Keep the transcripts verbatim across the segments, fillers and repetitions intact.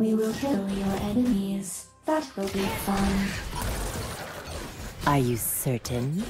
We will kill your enemies. That will be fun. Are you certain?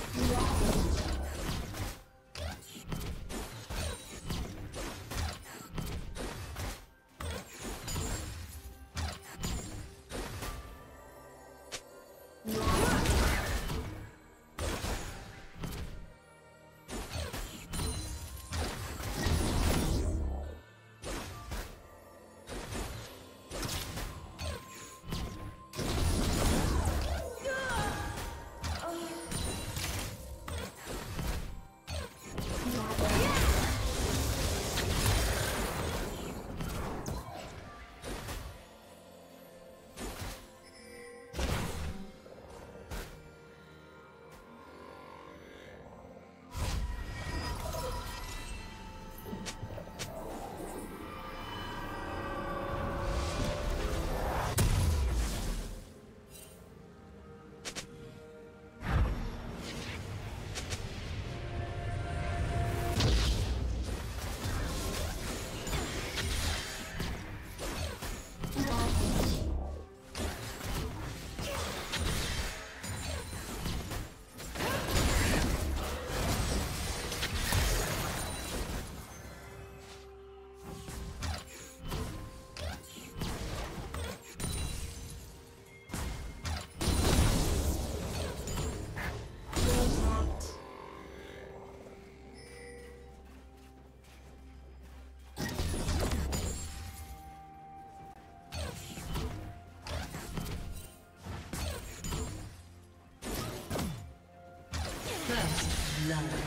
First love.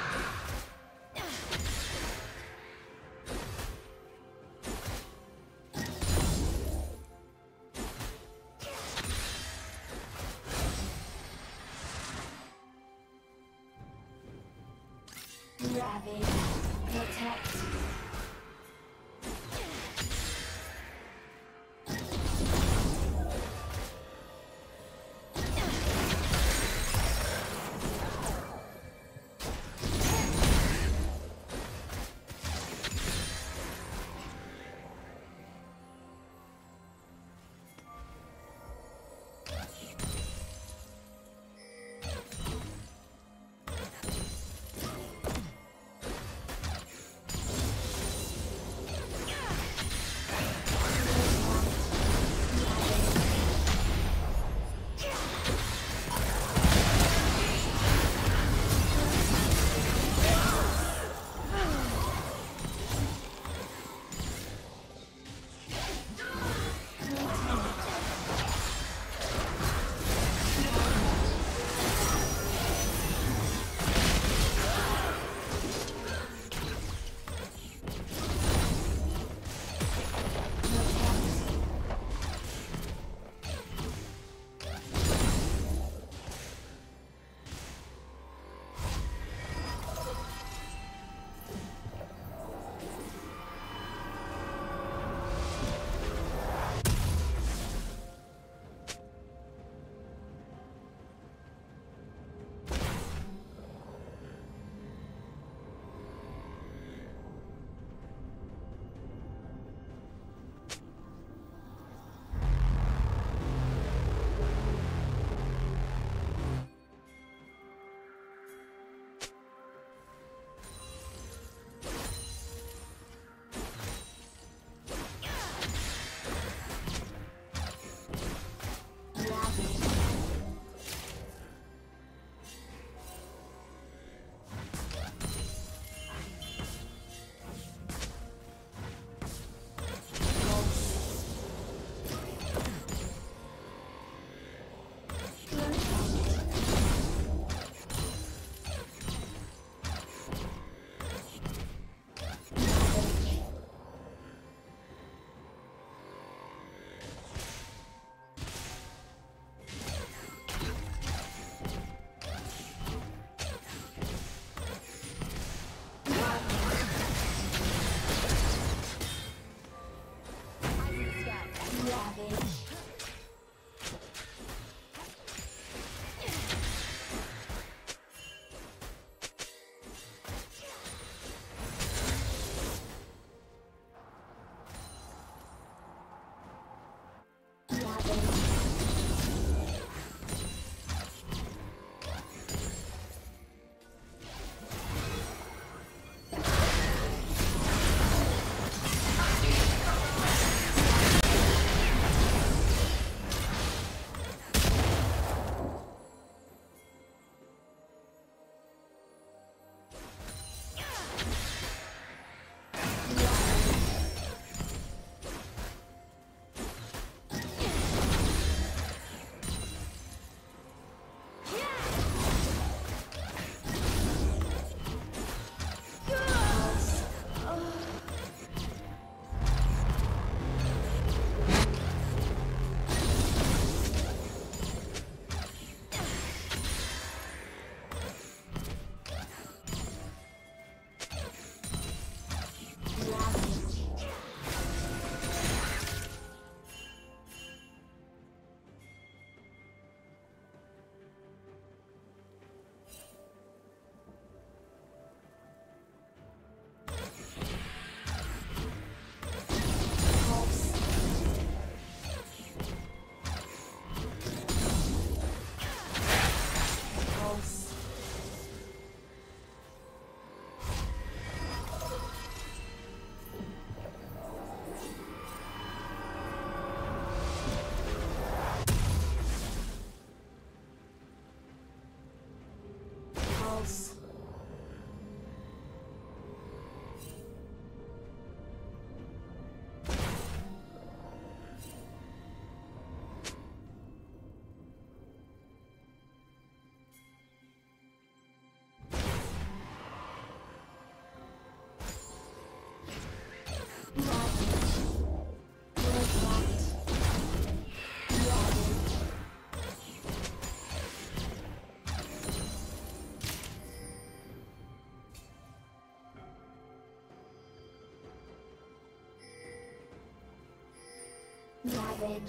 Ravage.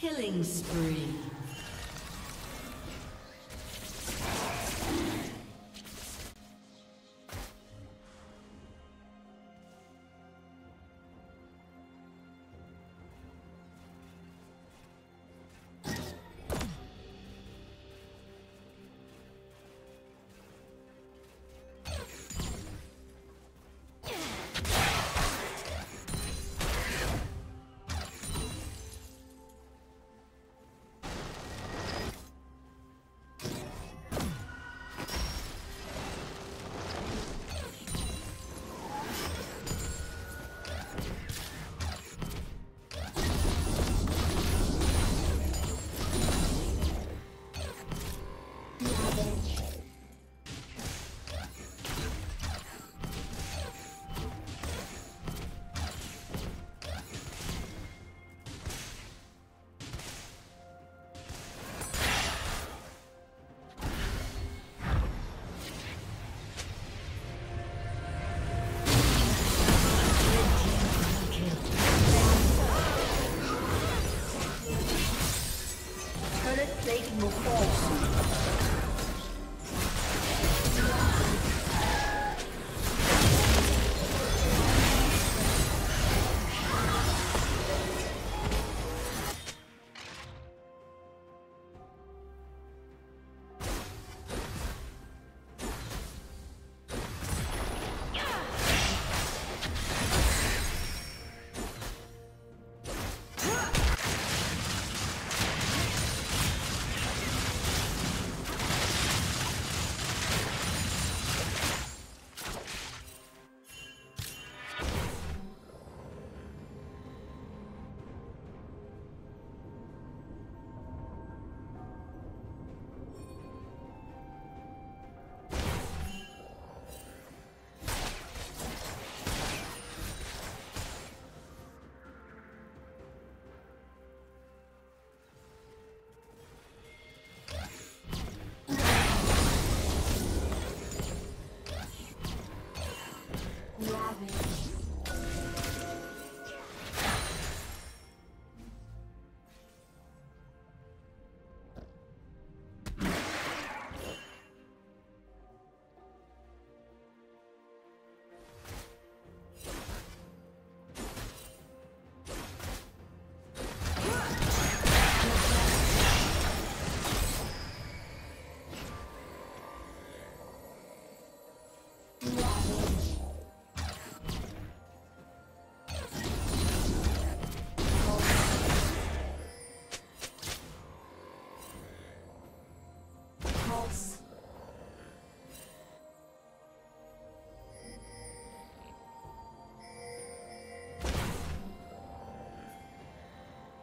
Killing spree.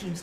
Team's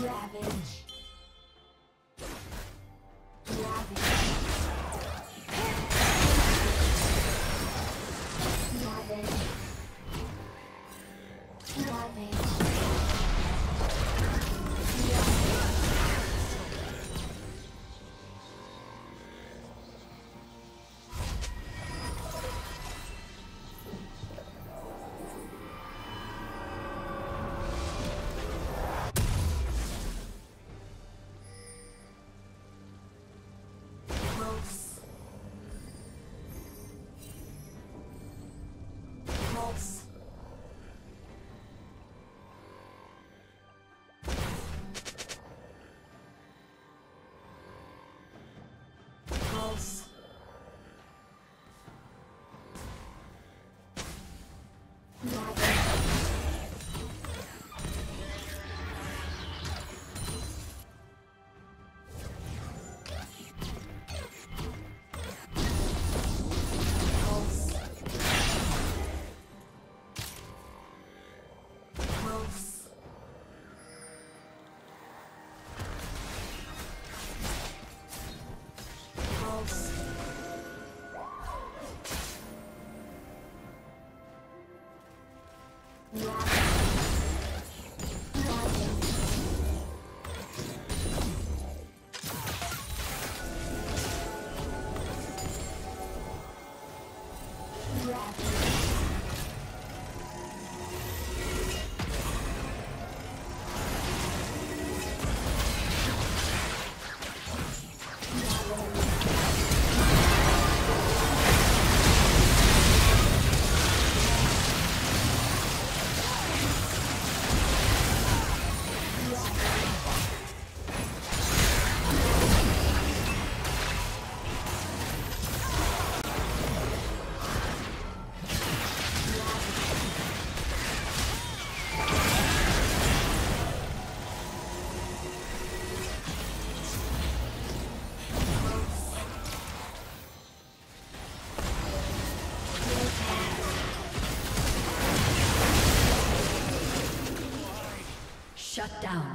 Ravage. Shut down.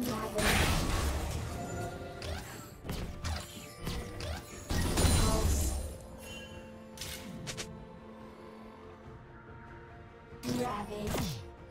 Nice. Bravo.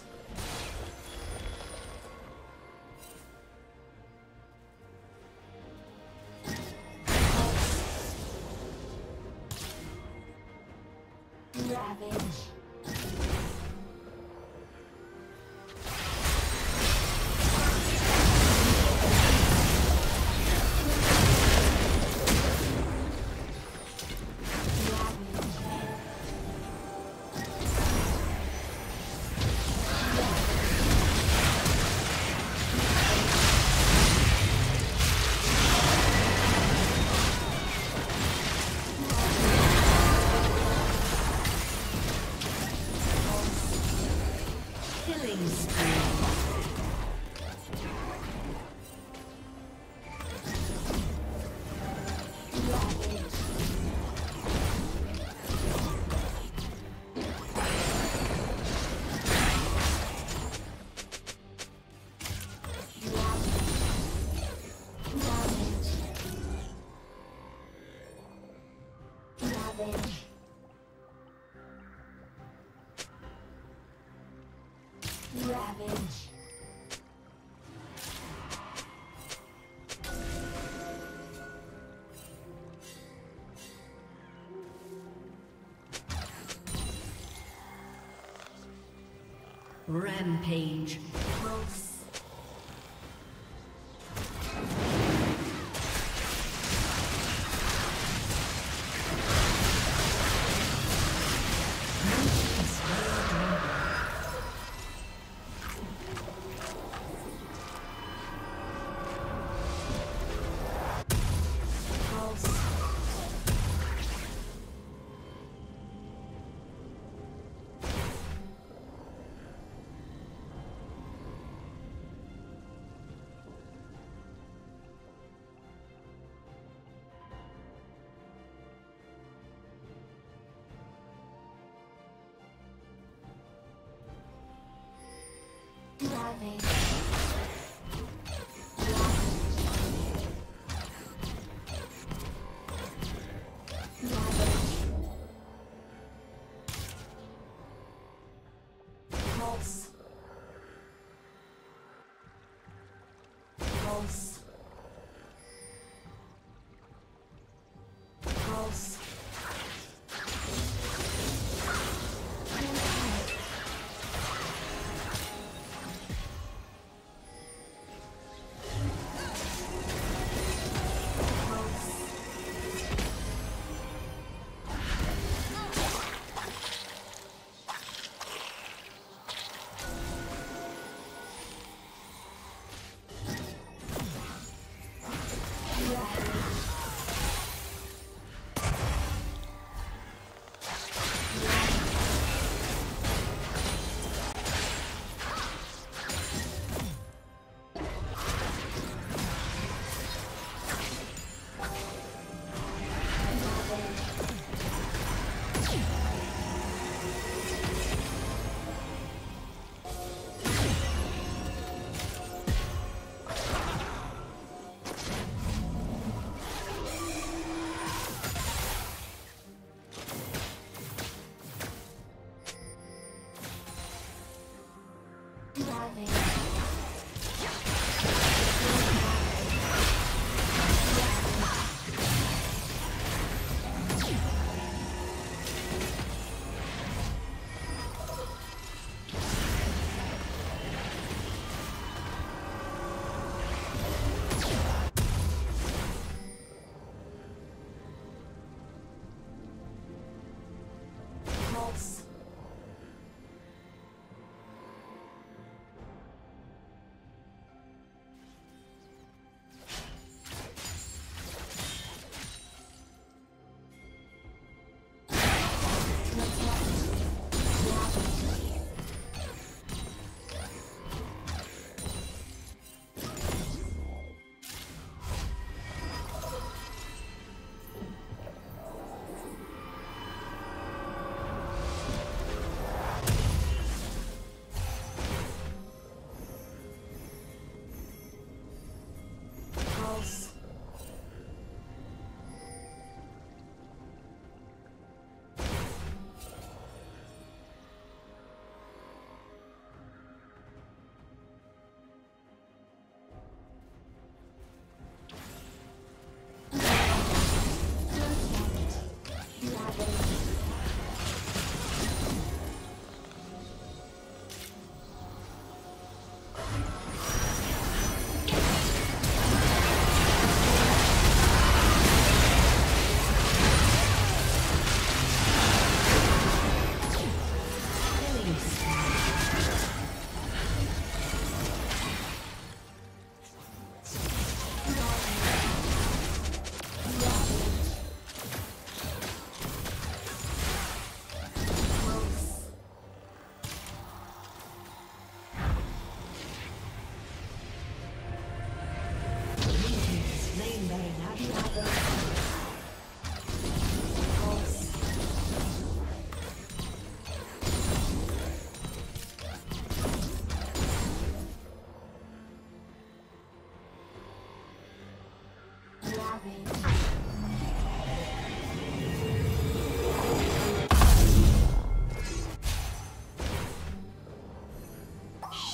Ravage. Rampage. Pulse.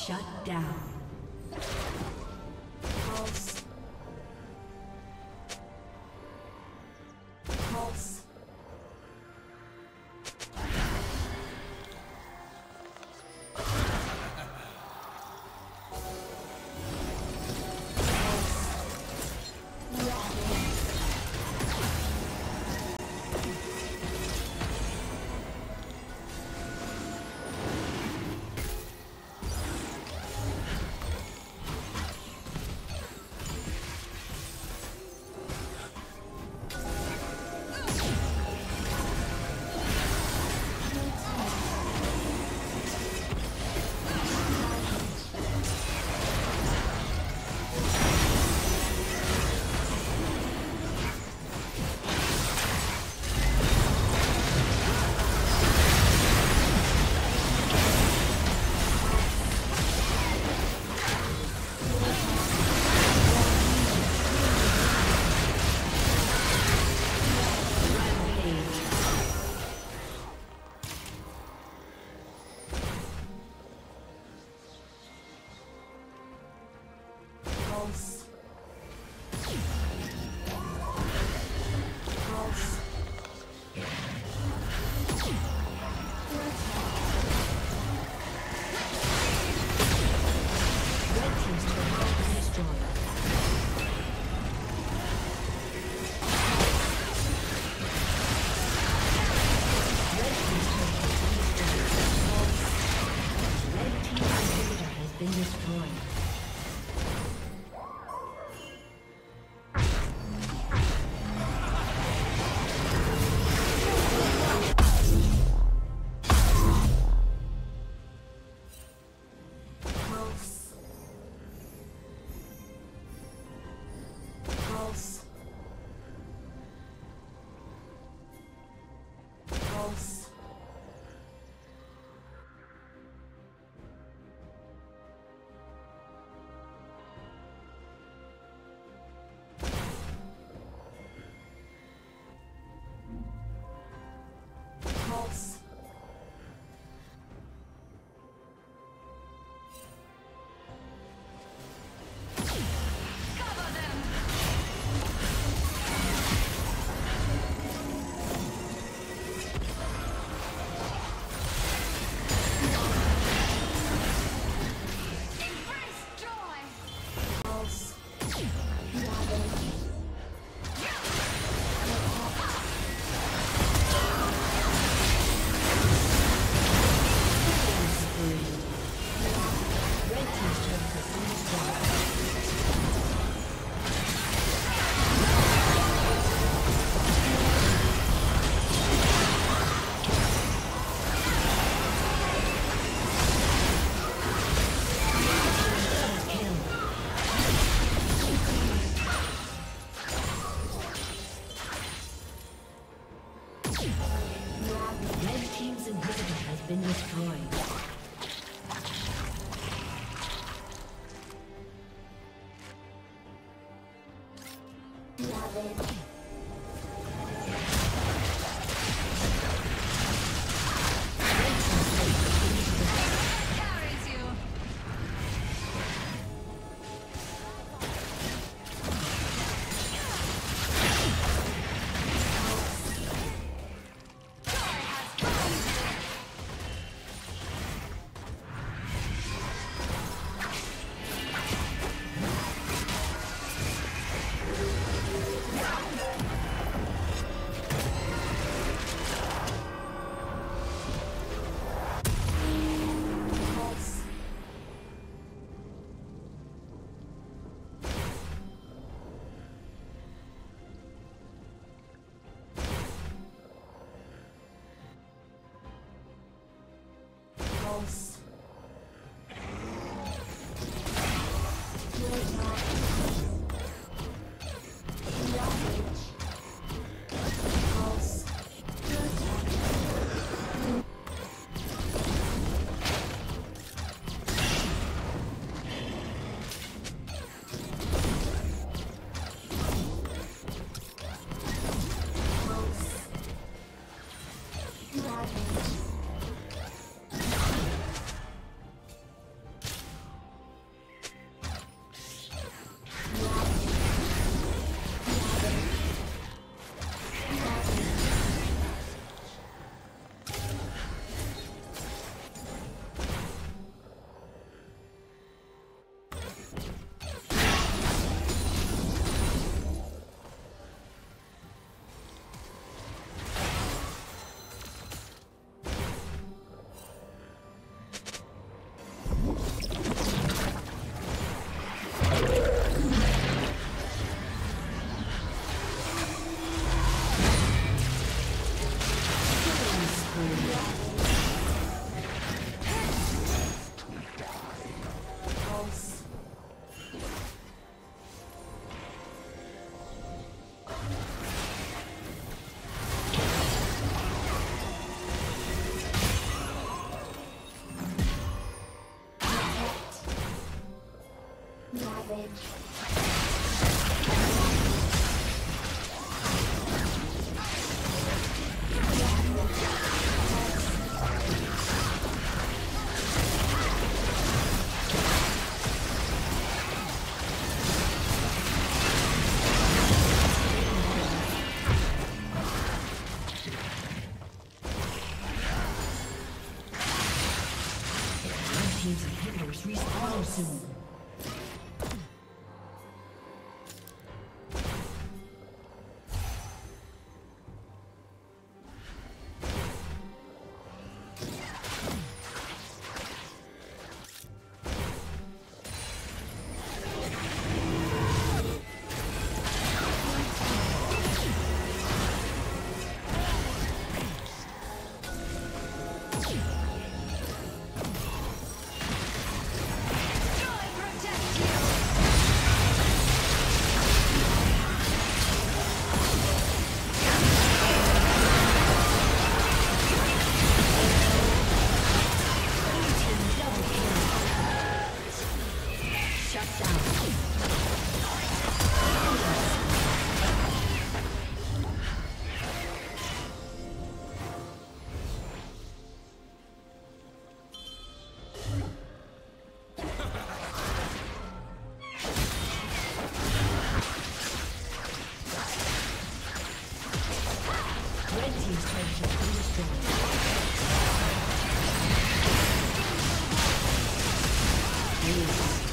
Shut down. Pulse. Pulse. Pulse. Pulse. Pulse. News.